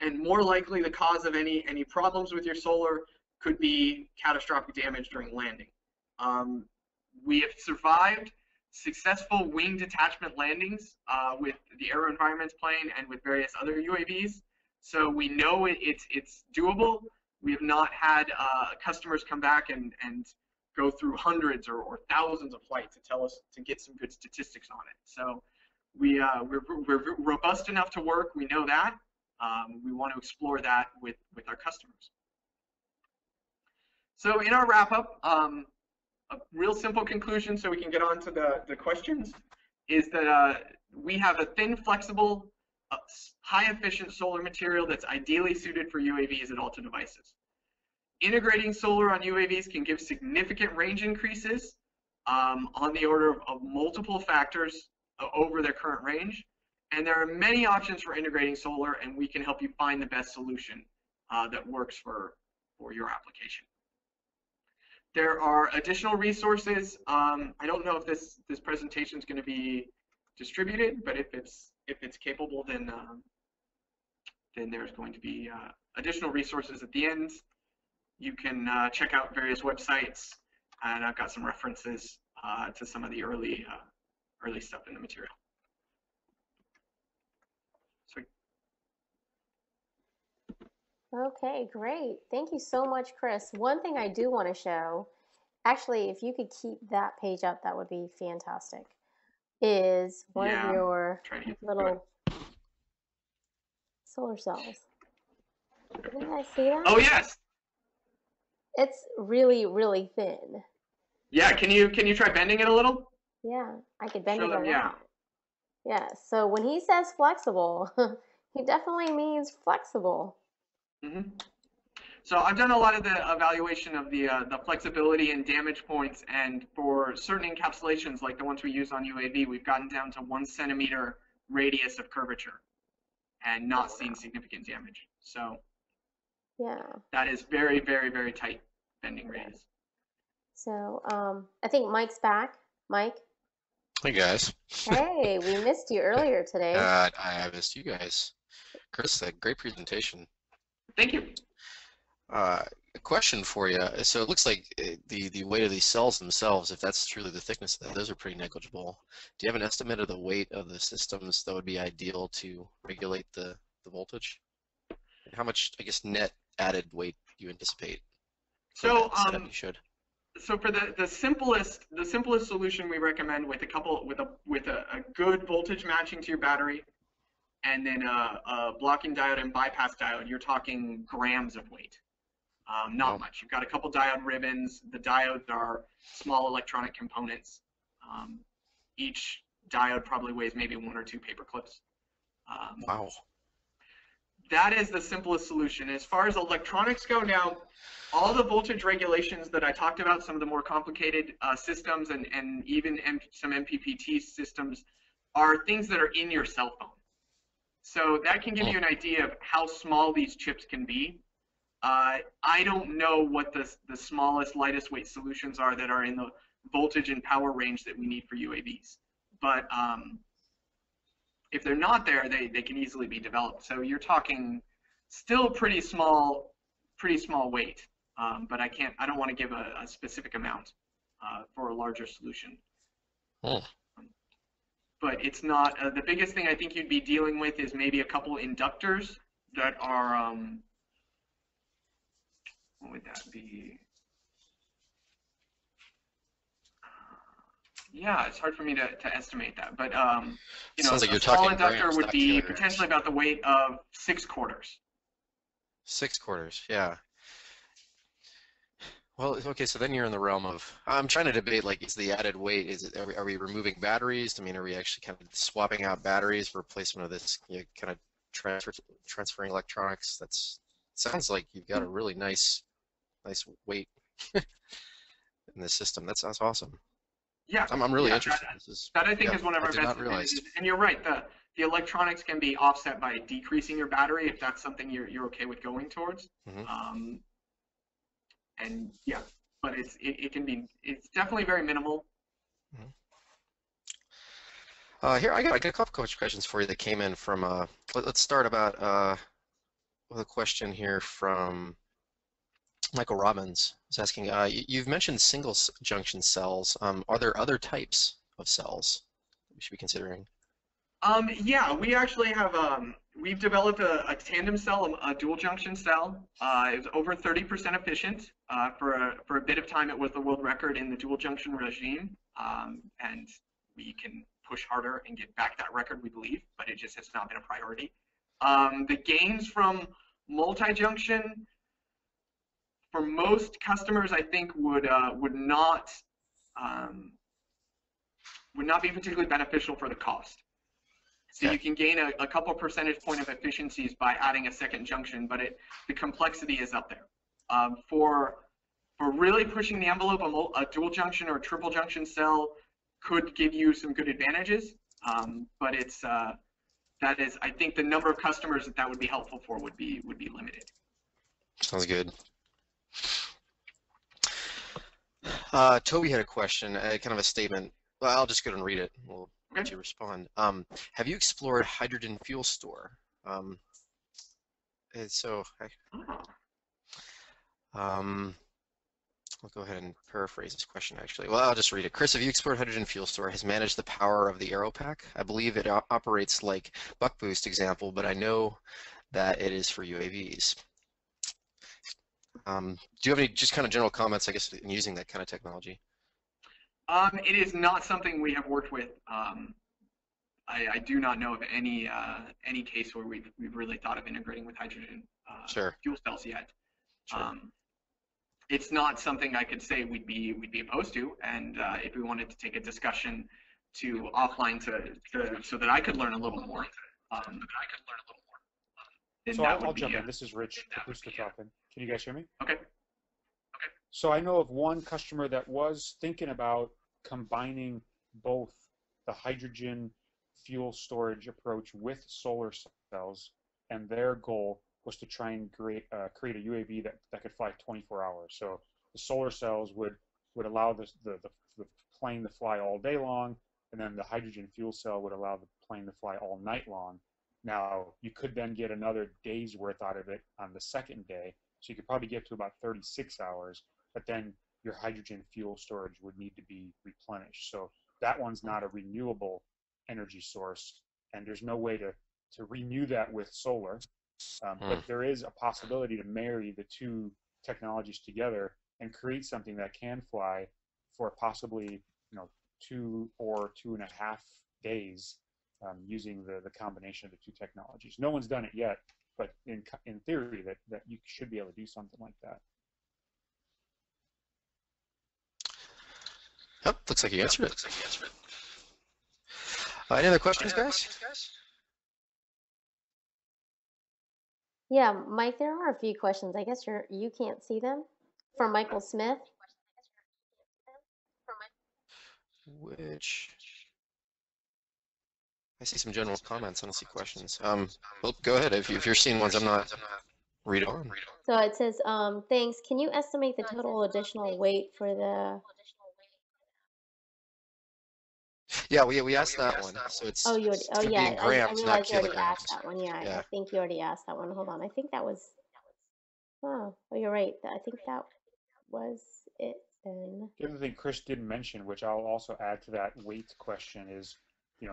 And more likely the cause of any problems with your solar could be catastrophic damage during landing. We have survived successful wing detachment landings with the AeroVironment's plane and with various other UAVs. So we know it's doable. We have not had customers come back and go through hundreds or thousands of flights to tell us to get some good statistics on it. So we're robust enough to work. We know that. We want to explore that with our customers. So in our wrap up, a real simple conclusion so we can get on to the questions is that we have a thin, flexible, high efficient solar material that's ideally suited for UAVs at Alta Devices. Integrating solar on UAVs can give significant range increases on the order of multiple factors over their current range. And there are many options for integrating solar, and we can help you find the best solution that works for your application. There are additional resources. I don't know if this presentation is going to be distributed, but if it's capable, then there's going to be additional resources at the end. You can check out various websites, and I've got some references to some of the early stuff in the material. Sweet. Okay, great. Thank you so much, Chris. One thing I do want to show, actually, if you could keep that page up, that would be fantastic, is one of your little solar cells. Didn't I see that? Oh, yes. It's really, really thin. Yeah, can you try bending it a little? Yeah, I could bend it a lot. Yeah, so when he says flexible, he definitely means flexible. Mm-hmm. So I've done a lot of the evaluation of the flexibility and damage points, and for certain encapsulations like the ones we use on UAV, we've gotten down to 1 centimeter radius of curvature and not seen significant damage. So yeah, that is very, very, very tight bending radius. So I think Mike's back. Mike? Hey, guys. Hey, we missed you earlier today. I missed you guys. Chris, that great presentation. Thank you. A question for you. So it looks like the weight of these cells themselves, if that's truly the thickness of that, those are pretty negligible. Do you have an estimate of the weight of the systems that would be ideal to regulate the voltage? And how much, I guess, net added weight do you anticipate? So So for the simplest solution, we recommend with a good voltage matching to your battery, and then a blocking diode and bypass diode, you're talking grams of weight. Not much. You've got a couple diode ribbons. The diodes are small electronic components. Each diode probably weighs maybe 1 or 2 paper clips. Wow. That is the simplest solution. As far as electronics go now, all the voltage regulations that I talked about, some of the more complicated systems and even some MPPT systems are things that are in your cell phone. So that can give you an idea of how small these chips can be. I don't know what the smallest, lightest weight solutions are that are in the voltage and power range that we need for UAVs. But if they're not there, they can easily be developed. So you're talking still pretty small weight, but I don't want to give a specific amount for a larger solution. Oh. But it's not the biggest thing I think you'd be dealing with is maybe a couple inductors that are what would that be? Yeah, it's hard for me to estimate that, but you know, like a small inductor would be potentially about the weight of 6 quarters. 6 quarters, yeah. Well, okay, so then you're in the realm of, I'm trying to debate, like, is the added weight, are we removing batteries? I mean, are we actually kind of swapping out batteries for replacement of this, you know, kind of transferring electronics? That's, sounds like you've got a really nice weight in this system. That's awesome. Yeah. I'm really interested. That I think is one of our best advantages. And you're right, the electronics can be offset by decreasing your battery if that's something you're okay with going towards. Mm-hmm. And yeah, but it's definitely very minimal. Mm-hmm. Here I got a couple of questions for you that came in from. Let's start about with a question here from Michael Robbins. Is asking. You've mentioned single junction cells. Are there other types of cells that we should be considering? Yeah, we actually have, we've developed a tandem cell, a dual junction cell. It was over 30% efficient. For a bit of time, it was the world record in the dual junction regime. And we can push harder and get back that record, we believe, but it just has not been a priority. The gains from multi-junction, for most customers, I think would not be particularly beneficial for the cost. So you can gain a couple percentage point of efficiencies by adding a second junction, but the complexity is up there. For really pushing the envelope, a dual junction or a triple junction cell could give you some good advantages, but it's that is, I think, the number of customers that would be helpful for would be limited. Sounds good. Toby had a question, kind of a statement. Well, I'll just go and read it. We'll let you respond. Have you explored hydrogen fuel store? I'll go ahead and paraphrase this question, actually. Well, I'll just read it. Chris, have you explored hydrogen fuel store? Has managed the power of the AeroPack? I believe it operates like Buck Boost example, but I know that it is for UAVs. Do you have any just kind of general comments, I guess, in using that kind of technology? It is not something we have worked with. I do not know of any case where we've really thought of integrating with hydrogen fuel cells yet. Sure. It's not something I could say we'd be opposed to, and if we wanted to take a discussion to offline so that I could learn a little more. So I'll jump in. This is Rich Kapusta talking. Can you guys hear me? Okay. So I know of one customer that was thinking about combining both the hydrogen fuel storage approach with solar cells, and their goal was to try and create a UAV that could fly 24 hours. So the solar cells would allow the plane to fly all day long, and then the hydrogen fuel cell would allow the plane to fly all night long. Now, you could then get another day's worth out of it on the second day, so you could probably get to about 36 hours. But then your hydrogen fuel storage would need to be replenished. So that one's not a renewable energy source, and there's no way to renew that with solar. But there is a possibility to marry the two technologies together and create something that can fly for possibly 2 or 2.5 days using the combination of the two technologies. No one's done it yet, but in theory that you should be able to do something like that. Yep, looks like you answered it. Any other questions, guys? Yeah, Mike, there are a few questions. I guess you can't see them. From Michael Smith. Which I see some general comments. I don't see questions. Well, go ahead if you're seeing ones. I'm not. Read on. So it says, "Thanks. Can you estimate the total additional weight for the?" Yeah, we asked that one. So it's yeah, grams, I realized you already asked that one. Yeah, I think you already asked that one. Hold on, I think that was. Oh, well, you're right. I think that was it. Then the other thing Chris didn't mention, which I'll also add to that weight question, is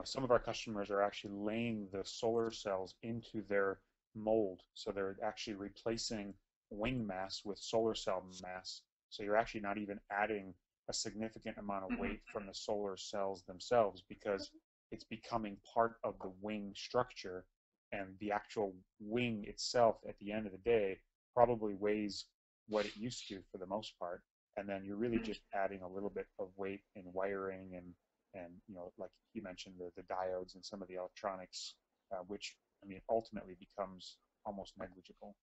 some of our customers are actually laying the solar cells into their mold, so they're actually replacing wing mass with solar cell mass. So you're actually not even adding a significant amount of weight from the solar cells themselves, because it's becoming part of the wing structure, and the actual wing itself at the end of the day probably weighs what it used to for the most part, and then you're really just adding a little bit of weight in wiring and like you mentioned, the diodes and some of the electronics, which ultimately becomes almost negligible.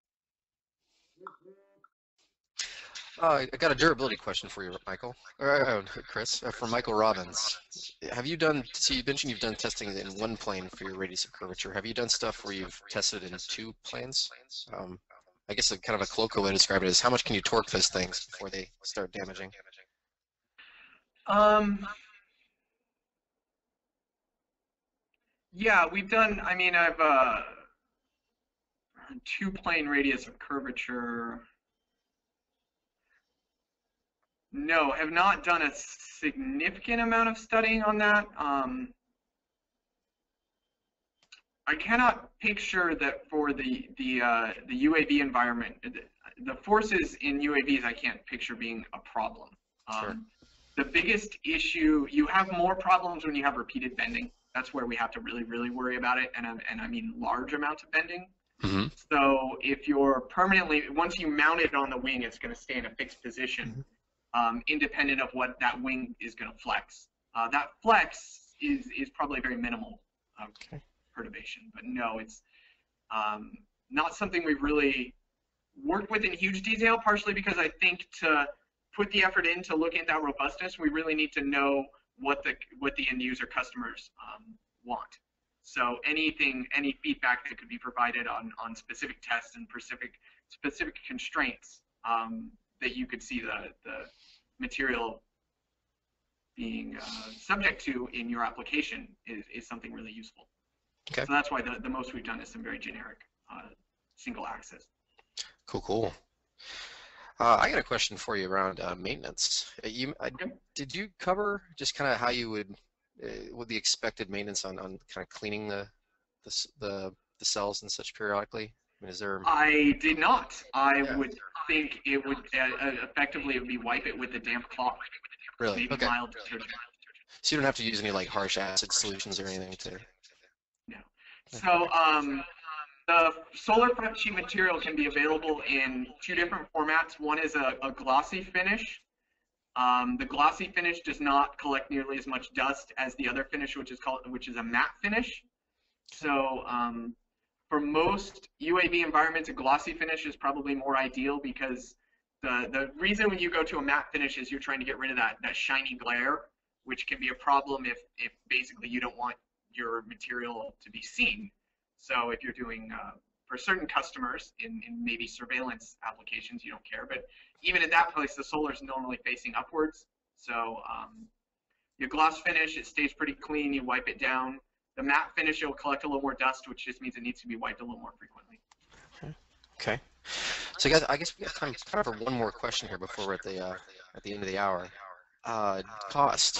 I got a durability question for you, Michael. Chris, from Michael Robbins. Have you done? So you mentioned you've done testing in one plane for your radius of curvature. Have you done stuff where you've tested in two planes? I guess kind of a colloquial way to describe it is, how much can you torque those things before they start damaging? Yeah, we've done. I've two plane radius of curvature. No, have not done a significant amount of studying on that. I cannot picture that for the UAV environment. The forces in UAVs I can't picture being a problem. Sure. The biggest issue, you have more problems when you have repeated bending. That's where we have to really, really worry about it, and I mean large amounts of bending. Mm-hmm. So if you're once you mount it on the wing, it's going to stay in a fixed position. Mm-hmm. Independent of what that wing is going to flex. That flex is probably very minimal perturbation, but no, it's not something we've really worked with in huge detail, partially because I think to put the effort in to look at that robustness, we really need to know what the end user customers want. So any feedback that could be provided on specific tests and specific constraints, that you could see the material being subject to in your application is something really useful. Okay. So that's why the most we've done is some very generic single axis. Cool. I got a question for you around maintenance. Did you cover just kind of how you would the expected maintenance on kind of cleaning the cells and such periodically? I mean, is there? I did not. I would. think it would effectively it would be wipe it with a damp cloth. Really? Maybe okay. Mild detergent. So you don't have to use any like harsh acid solutions or anything to. No. So the solar front sheet material can be available in two different formats. One is a glossy finish. The glossy finish does not collect nearly as much dust as the other finish, which is called, which is a matte finish. So for most UAV environments, a glossy finish is probably more ideal, because the reason when you go to a matte finish is you're trying to get rid of that shiny glare, which can be a problem if basically you don't want your material to be seen. So if you're doing, for certain customers in maybe surveillance applications, you don't care. But even in that place, the solar is normally facing upwards. So your gloss finish, it stays pretty clean. You wipe it down. The matte finish, it'll collect a little more dust, which just means it needs to be wiped a little more frequently. Okay. So guys, I guess we got time for one more question here before we're at the end of the hour. Cost.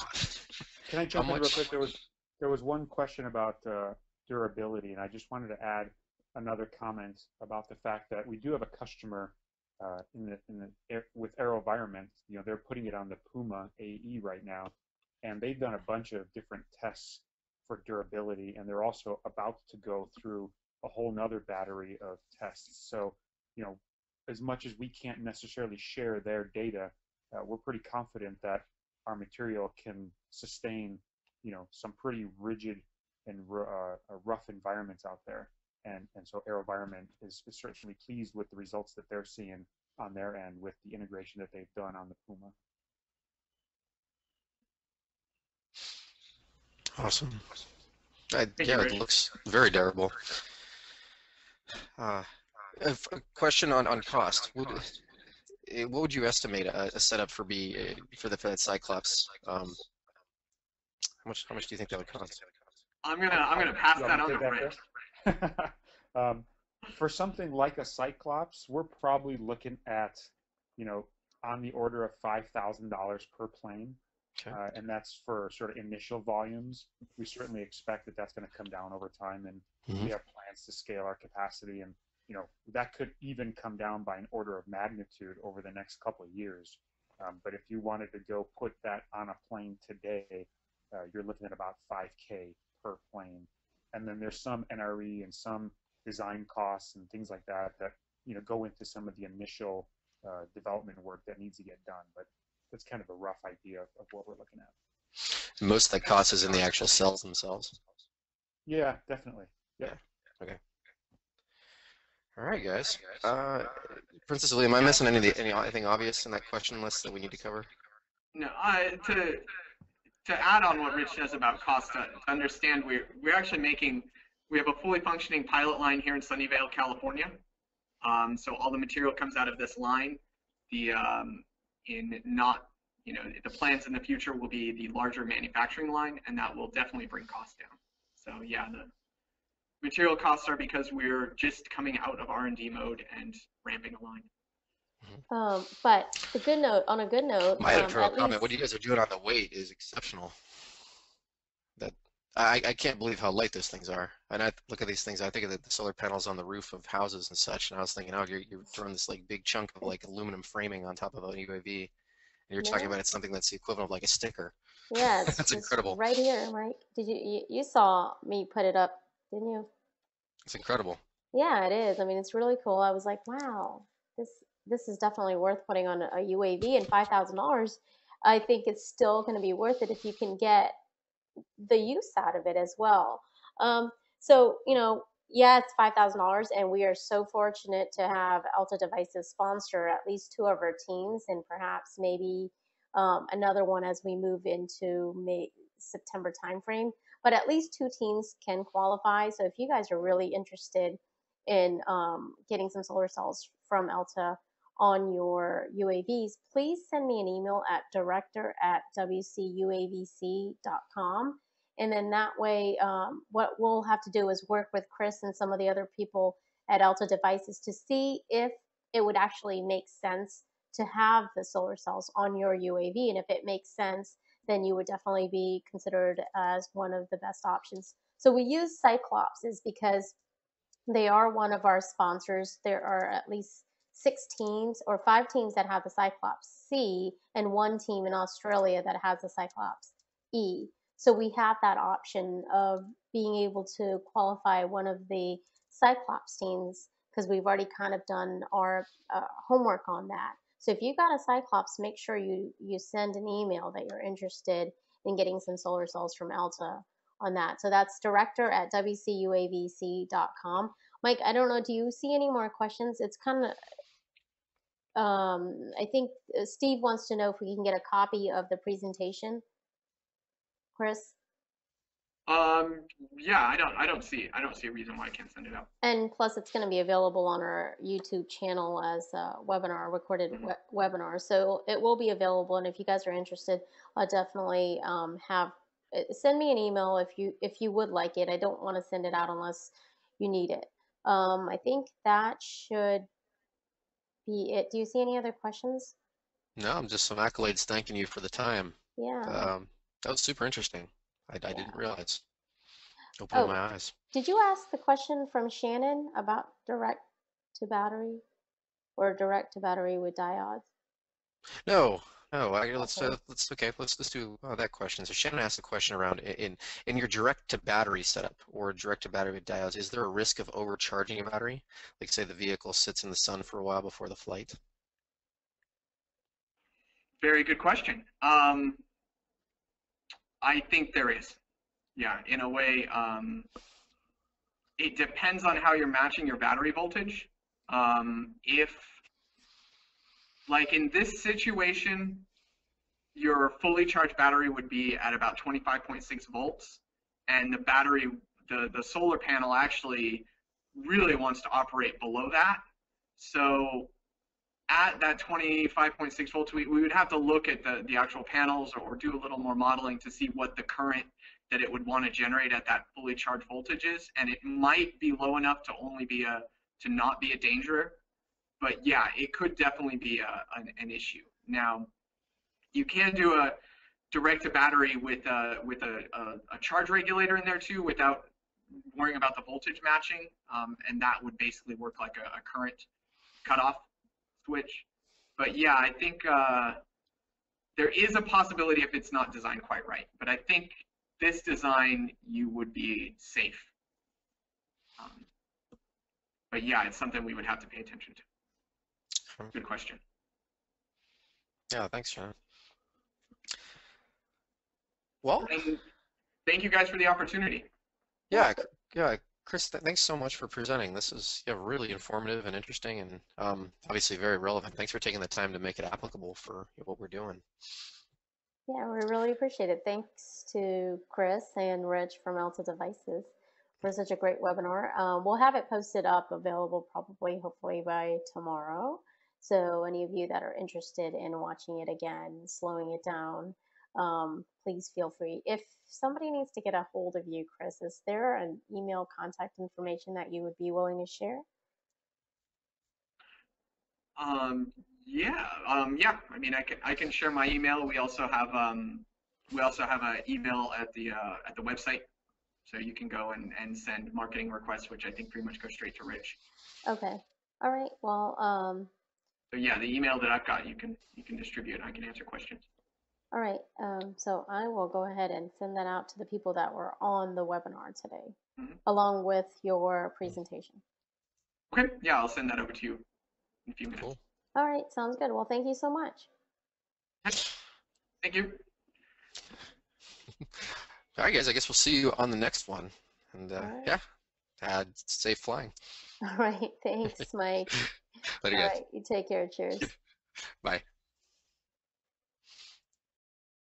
Can I jump in real quick? There was one question about durability, and I just wanted to add another comment about the fact that we do have a customer with AeroVironment. You know, they're putting it on the PUMA AE right now, and they've done a bunch of different tests for durability, and they're also about to go through a whole nother battery of tests. So, you know, as much as we can't necessarily share their data, we're pretty confident that our material can sustain, you know, some pretty rigid and rough environments out there. And so AeroVironment is certainly pleased with the results that they're seeing on their end with the integration that they've done on the PUMA. Awesome. Yeah, it looks very durable. A question on cost. What would you estimate a setup for the Cyclops? How much do you think that would cost? I'm gonna pass that on to Rich. For something like a Cyclops, we're probably looking at, you know, on the order of $5,000 per plane, okay. And that's for sort of initial volumes. We certainly expect that that's going to come down over time, and we have plans to scale our capacity, and you know that could even come down by an order of magnitude over the next couple of years. But if you wanted to go put that on a plane today, you're looking at about $5K per plane. And then there's some NRE and some design costs and things like that that, you know, go into some of the initial development work that needs to get done. But that's kind of a rough idea of what we're looking at. Most of the cost is in the actual cells themselves. Yeah, definitely. Yeah. Okay. All right, guys. Princess Aaliyah, am I missing anything obvious in that question list that we need to cover? No. To add on what Rich says about cost, to understand we have a fully functioning pilot line here in Sunnyvale, California. So all the material comes out of this line. The plans in the future will be the larger manufacturing line, and that will definitely bring costs down. So yeah, the material costs are because we're just coming out of R&D mode and ramping a line. But on a good note, my editorial comment, what you guys are doing on the weight is exceptional. That I can't believe how light those things are. And I look at these things, I think of the solar panels on the roof of houses and such, and I was thinking, oh, you're throwing this like big chunk of like aluminum framing on top of an UAV, and you're talking about it's something that's the equivalent of like a sticker. Yeah, it's, that's incredible. Right here, Mike. Did you saw me put it up, didn't you? It's incredible. Yeah, it is. I mean, it's really cool. I was like, wow, this is definitely worth putting on a UAV, and $5,000, I think it's still going to be worth it if you can get the use out of it as well. So, you know, yeah, it's $5,000, and we are so fortunate to have Alta Devices sponsor at least two of our teams, and perhaps maybe another one as we move into September timeframe. But at least two teams can qualify. So if you guys are really interested in getting some solar cells from Alta on your UAVs, please send me an email at director@wcuavc.com. And then that way, what we'll have to do is work with Chris and some of the other people at Alta Devices to see if it would actually make sense to have the solar cells on your UAV. And if it makes sense, then you would definitely be considered as one of the best options. So we use Cyclops because they are one of our sponsors. There are at least six teams or five teams that have the Cyclops C and one team in Australia that has the Cyclops E. So we have that option of being able to qualify one of the Cyclops teams because we've already kind of done our homework on that. So if you've got a Cyclops, make sure you send an email that you're interested in getting some solar cells from Alta on that. So that's director@wcuavc.com. Mike, I don't know, do you see any more questions? It's kind of, I think Steve wants to know if we can get a copy of the presentation. Chris? Yeah, I don't see a reason why I can't send it out. And plus, it's going to be available on our YouTube channel as a webinar, recorded webinar. So it will be available. And if you guys are interested, I'll definitely send me an email if you would like it. I don't want to send it out unless you need it. I think that should be it. Do you see any other questions? No, I'm just some accolades thanking you for the time. Yeah. That was super interesting. I didn't realize. Opened my eyes. Did you ask the question from Shannon about direct to battery or direct to battery with diodes? No, no. Let's do that question. So Shannon asked a question around in your direct to battery setup or direct to battery with diodes. Is there a risk of overcharging a battery? Like say the vehicle sits in the sun for a while before the flight. Very good question. I think there is, yeah, in a way. It depends on how you're matching your battery voltage. If, like in this situation, your fully charged battery would be at about 25.6 volts, and the battery, the solar panel actually really wants to operate below that. So at that 25.6 volts, we would have to look at the actual panels or do a little more modeling to see what the current that it would want to generate at that fully charged voltage is, and it might be low enough to only be not be a danger. But yeah, it could definitely be an issue. Now, you can do a direct to battery with a charge regulator in there too, without worrying about the voltage matching, and that would basically work like a current cutoff switch. But yeah, I think there is a possibility if it's not designed quite right, but I think this design you would be safe. But yeah, it's something we would have to pay attention to. Good question. Yeah, thanks, John. Well, thank you guys for the opportunity. Yeah, yeah. Chris, thanks so much for presenting. This is really informative and interesting, and obviously very relevant. Thanks for taking the time to make it applicable for what we're doing. Yeah, we really appreciate it. Thanks to Chris and Rich from Alta Devices for such a great webinar. We'll have it posted up, available probably, hopefully by tomorrow. So any of you that are interested in watching it again, slowing it down, please feel free. If somebody needs to get a hold of you, Chris, is there an email contact information that you would be willing to share? Yeah. I mean, I can share my email. We also have an email at the website, so you can go and send marketing requests, which I think pretty much go straight to Rich. Okay. All right. Well. So yeah, the email that I've got, you can distribute. I can answer questions. All right, so I will go ahead and send that out to the people that were on the webinar today, along with your presentation. Okay, yeah, I'll send that over to you in a few minutes. Cool. All right, sounds good. Well, thank you so much. Thank you. All right, guys, I guess we'll see you on the next one. And right. Yeah, safe flying. All right, thanks, Mike. Later, guys. All right, you take care. Cheers. Bye.